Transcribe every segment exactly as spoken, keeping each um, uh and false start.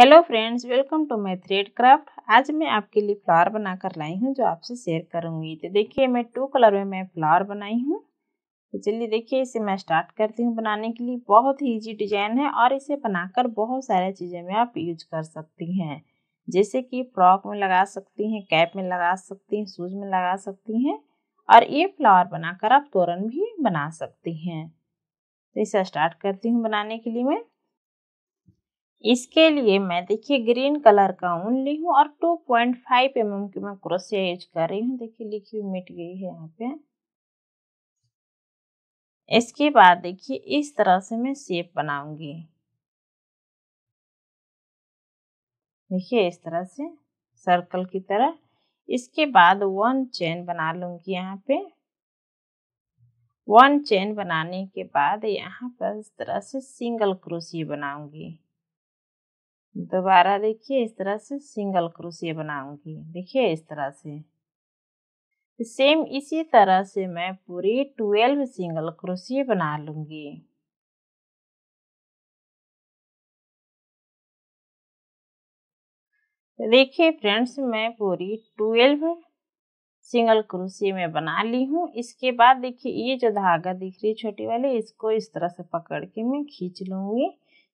Hello friends, welcome to my thread craft. आज मैं आपके लिए फ्लावर बनाकर लाई हूँ जो आपसे शेयर करूँगी। तो देखिए, मैं टू कलर में मैं फ्लावर बनाई हूँ। तो चलिए देखिए, इसे मैं स्टार्ट करती हूँ बनाने के लिए। बहुत ही इजी डिजाइन है और इसे बनाकर बहुत सारी चीज़ें में आप यूज कर सकती हैं, जैसे कि फ्रॉक में लगा सकती हैं, कैप में लगा सकती हैं, शूज में लगा सकती हैं और ये फ्लावर बनाकर आप तोरण भी बना सकती हैं। तो इसे स्टार्ट करती हूँ बनाने के लिए। मैं इसके लिए मैं देखिए ग्रीन कलर का ऊन ली हूँ और two point five M M की मैं क्रोशिया यूज कर रही हूँ। देखिए लिखी हुई मिट गई है यहाँ पे। इसके बाद देखिए इस तरह से मैं शेप बनाऊंगी। देखिए इस तरह से सर्कल की तरह। इसके बाद वन चेन बना लूंगी यहाँ पे। वन चेन बनाने के बाद यहाँ पर इस तरह से सिंगल क्रोशिया बनाऊंगी। दोबारा देखिए इस तरह से सिंगल क्रोशिया बनाऊंगी। देखिए इस तरह से सेम इसी तरह से मैं पूरी ट्वेल्व सिंगल क्रोशिया बना लूंगी। देखिए फ्रेंड्स, मैं पूरी ट्वेल्व सिंगल क्रोशिया में बना ली हूँ। इसके बाद देखिए ये जो धागा दिख रही है छोटी वाली, इसको इस तरह से पकड़ के मैं खींच लूंगी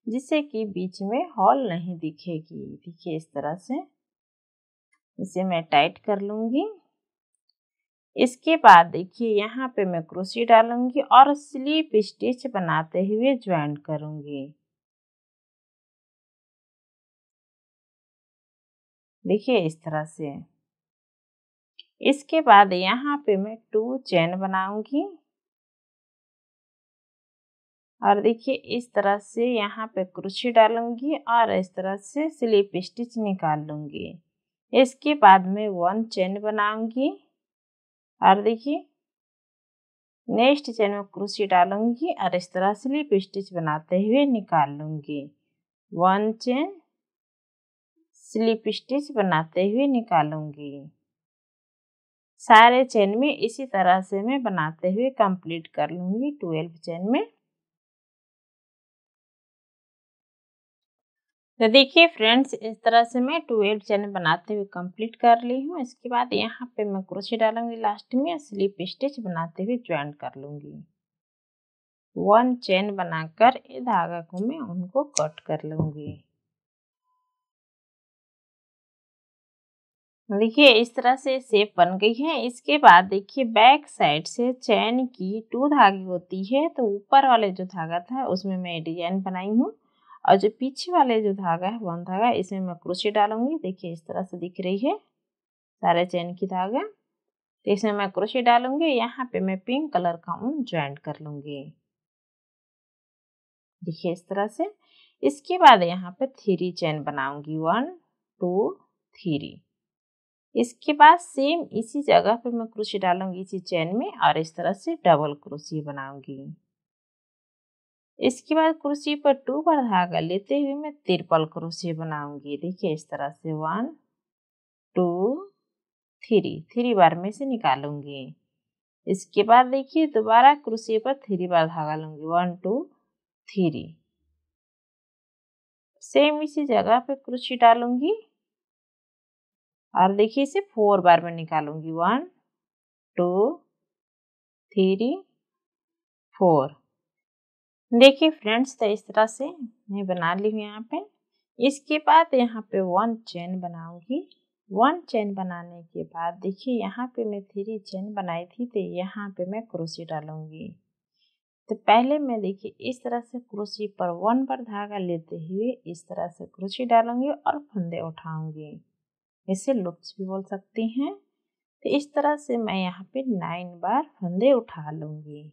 जिससे कि बीच में हॉल नहीं दिखेगी। देखिए इस तरह से इसे मैं टाइट कर लूंगी। इसके बाद देखिए यहाँ पे मैं क्रोशिया डालूंगी और स्लीप स्टिच बनाते हुए ज्वाइन करूंगी। देखिए इस तरह से। इसके बाद यहाँ पे मैं टू चेन बनाऊंगी और देखिए इस तरह से यहाँ पे क्रोशिया डालूंगी और इस तरह से स्लीप स्टिच निकाल लूंगी। इसके बाद मैं वन चेन बनाऊंगी और देखिए नेक्स्ट चेन में क्रोशिया डालूंगी और इस तरह स्लीप स्टिच बनाते हुए निकाल लूंगी। वन चेन स्लिप स्टिच बनाते हुए निकालूंगी। सारे चेन में इसी तरह से मैं बनाते हुए कंप्लीट कर लूंगी ट्वेल्व चेन में। तो देखिए फ्रेंड्स, इस तरह से मैं ट्वेल्व चेन बनाते हुए कंप्लीट कर ली हूँ। इसके बाद यहाँ पे मैं क्रोशिया डालूंगी लास्ट में, स्लिप स्टिच बनाते हुए ज्वाइन कर लूंगी। वन चेन बनाकर इस धागा को मैं उनको कट कर लूंगी। देखिए इस तरह से शेप बन गई है। इसके बाद देखिए बैक साइड से चैन की टू धागे होती है, तो ऊपर वाले जो धागा था उसमें मैं डिजाइन बनाई हूँ और जो पीछे वाले जो धागा है वन धागा, इसमें मैं क्रोशिया डालूंगी। देखिए इस तरह से दिख रही है सारे चैन की धागा, तो इसमें मैं क्रोशिया डालूंगी। यहाँ पे मैं पिंक कलर का ऊन ज्वाइन कर लूंगी। देखिए इस तरह से। इसके बाद यहाँ पे थ्री चैन बनाऊंगी, वन टू थ्री। इसके बाद सेम इसी जगह पे मैं क्रोशिया डालूंगी इसी चेन में और इस तरह से डबल क्रोशिया बनाऊंगी। इसके बाद क्रोशिया पर टू बार धागा लेते हुए मैं ट्रिपल क्रोशिया बनाऊंगी। देखिए इस तरह से वन टू थ्री, थ्री बार में से निकालूंगी। इसके बाद देखिए दोबारा क्रोशिया पर थ्री बार धागा लूंगी, वन टू थ्री। सेम इसी जगह पे क्रोशिया डालूंगी और देखिए इसे फोर बार में निकालूंगी, वन टू थ्री फोर। देखिए फ्रेंड्स, तो इस तरह से मैं बना ली हूँ यहाँ पे। इसके बाद यहाँ पे वन चेन बनाऊंगी। वन चेन बनाने के बाद देखिए यहाँ पे मैं थ्री चेन बनाई थी, तो यहाँ पे मैं क्रोशिया डालूंगी। तो पहले मैं देखिए इस तरह से क्रोशिया पर वन बार धागा लेते हुए इस तरह से क्रोशिया डालूंगी और फंदे उठाऊंगी, इसे लूप्स भी बोल सकती हैं। तो इस तरह से मैं यहाँ पे नाइन बार फंदे उठा लूंगी।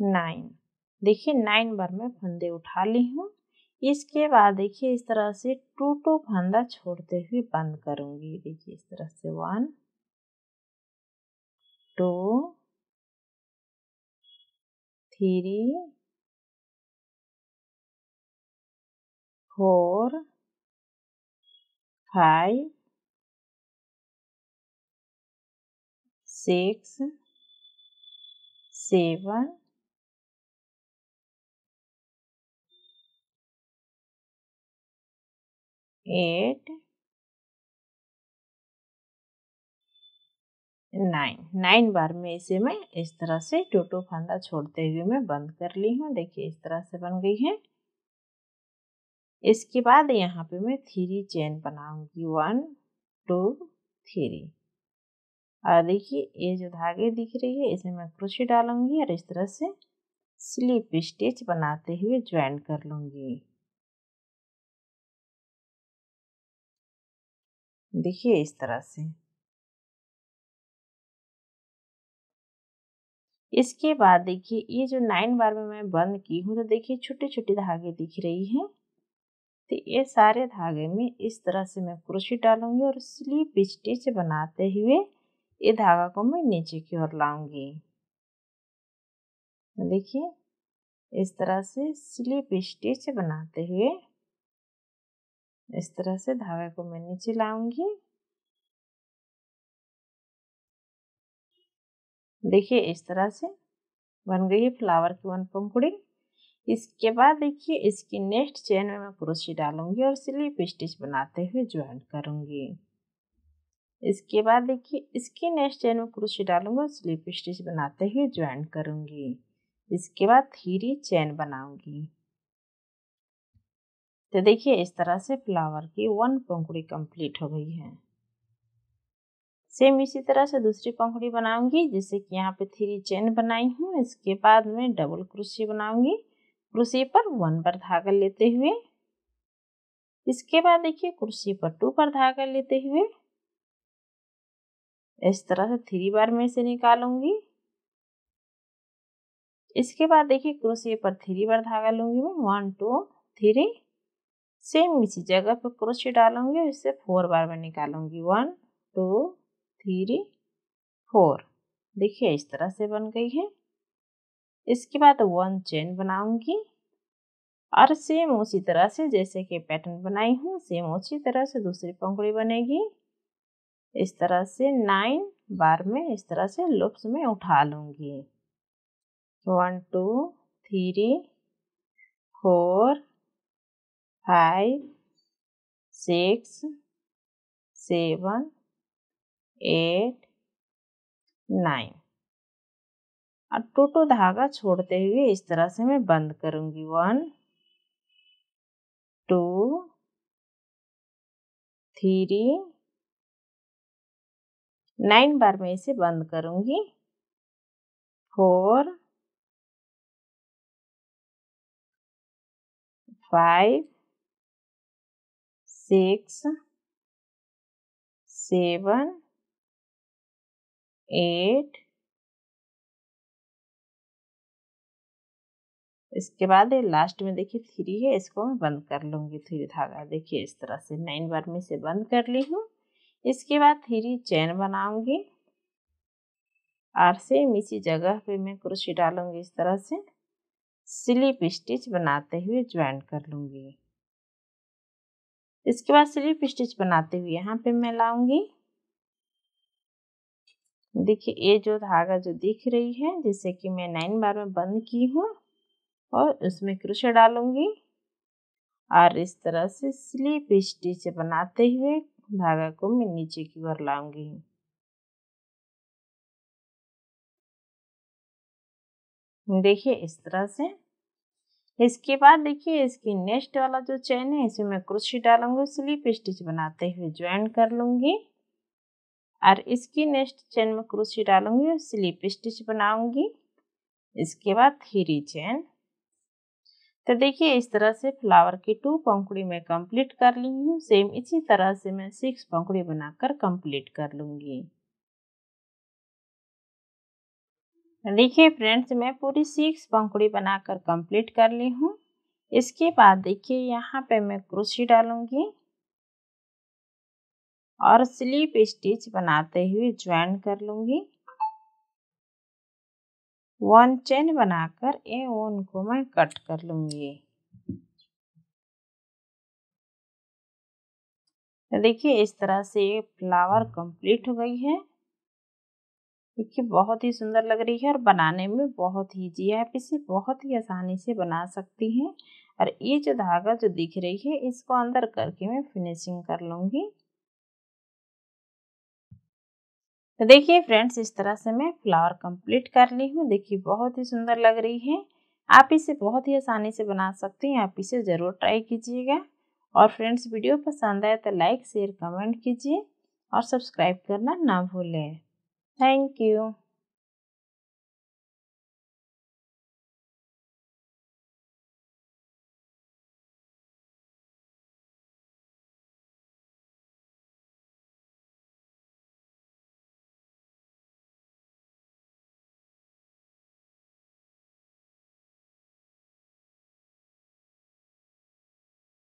नाइन। देखिए नाइन बार मैं फंदे उठा ली हूँ। इसके बाद देखिए इस तरह से टू टू फंदा छोड़ते हुए बंद करूंगी। देखिए इस तरह से one two three four five six seven eight nine nine बार में इसे मैं इस तरह से टू टू फंदा छोड़ते हुए मैं बंद कर ली हूँ। देखिए इस तरह से बन गई है। इसके बाद यहाँ पे मैं थ्री चेन बनाऊंगी वन टू थ्री और देखिए ये जो धागे दिख रही है इसे मैं क्रोशिया डालूंगी और इस तरह से स्लिप स्टिच बनाते हुए ज्वाइन कर लूंगी। देखिए इस तरह से। इसके बाद देखिए ये जो नाइन बार में मैं बंद की हूँ तो देखिए छोटे छोटे धागे दिख रही हैं तो ये सारे धागे में इस तरह से मैं क्रोशिया डालूंगी और स्लिप स्टिच बनाते हुए ये धागा को मैं नीचे की ओर लाऊंगी। देखिए इस तरह से स्लिप स्टिच बनाते हुए इस तरह से धागे को मैं नीचे लाऊंगी। देखिए इस तरह से बन गई है फ्लावर की वन पंखुड़ी। इसके बाद देखिए इसकी नेक्स्ट चेन में मैं क्रोशिया डालूंगी और स्लिप स्टिच बनाते हुए ज्वाइन करूंगी। इसके बाद देखिए इसकी नेक्स्ट चेन में क्रोशिया डालूंगी और स्लिप स्टिच बनाते हुए ज्वाइन करूंगी। इसके बाद थ्री चेन बनाऊंगी। तो देखिए इस तरह से फ्लावर की वन पंखुड़ी कंप्लीट हो गई है। सेम इसी तरह से दूसरी पंखुड़ी बनाऊंगी जैसे कि यहाँ पे थ्री चेन बनाई हूँ। इसके बाद में डबल क्रोशिया बनाऊंगी, क्रोशिया पर वन बार धागा लेते हुए, इसके बाद देखिए क्रोशिया पर टू बार धागा लेते हुए इस तरह से थ्री बार में इसे निकालूंगी। इसके बाद देखिए क्रोशिया पर थ्री बार धागा लूंगी मैं वन टू थ्री। सेम इसी जगह पर क्रोशिया डालूंगी और इसे फोर बार में निकालूंगी वन टू थ्री फोर। देखिए इस तरह से बन गई है। इसके बाद वन चेन बनाऊंगी और सेम उसी तरह से जैसे कि पैटर्न बनाई हूँ सेम उसी तरह से दूसरी पंखुड़ी बनेगी। इस तरह से नाइन बार में इस तरह से लूप्स में उठा लूंगी one two three four five six seven eight nine और टू टू धागा छोड़ते हुए इस तरह से मैं बंद करूंगी वन टू थ्री नाइन बार में इसे बंद करूंगी four five six seven eight. इसके बाद लास्ट में देखिए थ्री है, इसको मैं बंद कर लूंगी थ्री धागा। देखिए इस तरह से नाइन बार में इसे बंद कर ली हूँ। इसके बाद थ्री चेन बनाऊंगी और सेम इसी जगह पे मैं क्रोशिया डालूंगी। इस तरह से स्लिप स्टिच बनाते हुए ज्वाइन कर लूंगी। इसके बाद स्लिप स्टिच बनाते हुए यहाँ पे मैं लाऊंगी। देखिए ये जो धागा जो दिख रही है जैसे कि मैं नाइन बार में बंद की हूँ और उसमें क्रोशिया डालूंगी और इस तरह से स्लिप स्टिच बनाते हुए धागा को मैं नीचे की ओर लाऊंगी। देखिए इस तरह से। इसके बाद देखिए इसकी नेक्स्ट वाला जो चेन है इसमें मैं क्रोशिया डालूंगी, स्लिप स्टिच बनाते हुए ज्वाइन कर लूंगी और इसकी नेक्स्ट चेन में क्रोशिया डालूंगी और स्लिप स्टिच बनाऊंगी। इसके बाद थ्री चेन। तो देखिए इस तरह से फ्लावर की टू पंखुड़ी मैं कंप्लीट कर ली हूँ। सेम इसी तरह से मैं सिक्स पंखुड़ी बनाकर कंप्लीट कर लूंगी। देखिए फ्रेंड्स मैं पूरी सिक्स पंखुड़ी बनाकर कंप्लीट कर ली हूँ। इसके बाद देखिए यहाँ पे मैं क्रोशिया डालूंगी और स्लीप स्टिच बनाते हुए ज्वाइन कर लूंगी। वन चेन बनाकर ए वन को मैं कट कर लूंगी। देखिए इस तरह से ये फ्लावर कंप्लीट हो गई है। देखिए बहुत ही सुंदर लग रही है और बनाने में बहुत ईजी है, आप इसे बहुत ही आसानी से बना सकती हैं। और ये जो धागा जो दिख रही है इसको अंदर करके मैं फिनिशिंग कर लूँगी। तो देखिए फ्रेंड्स इस तरह से मैं फ्लावर कंप्लीट कर ली हूँ। देखिए बहुत ही सुंदर लग रही है, आप इसे बहुत ही आसानी से बना सकती हैं, आप इसे ज़रूर ट्राई कीजिएगा। और फ्रेंड्स वीडियो पसंद आए तो लाइक शेयर कमेंट कीजिए और सब्सक्राइब करना ना भूलें। Thank you.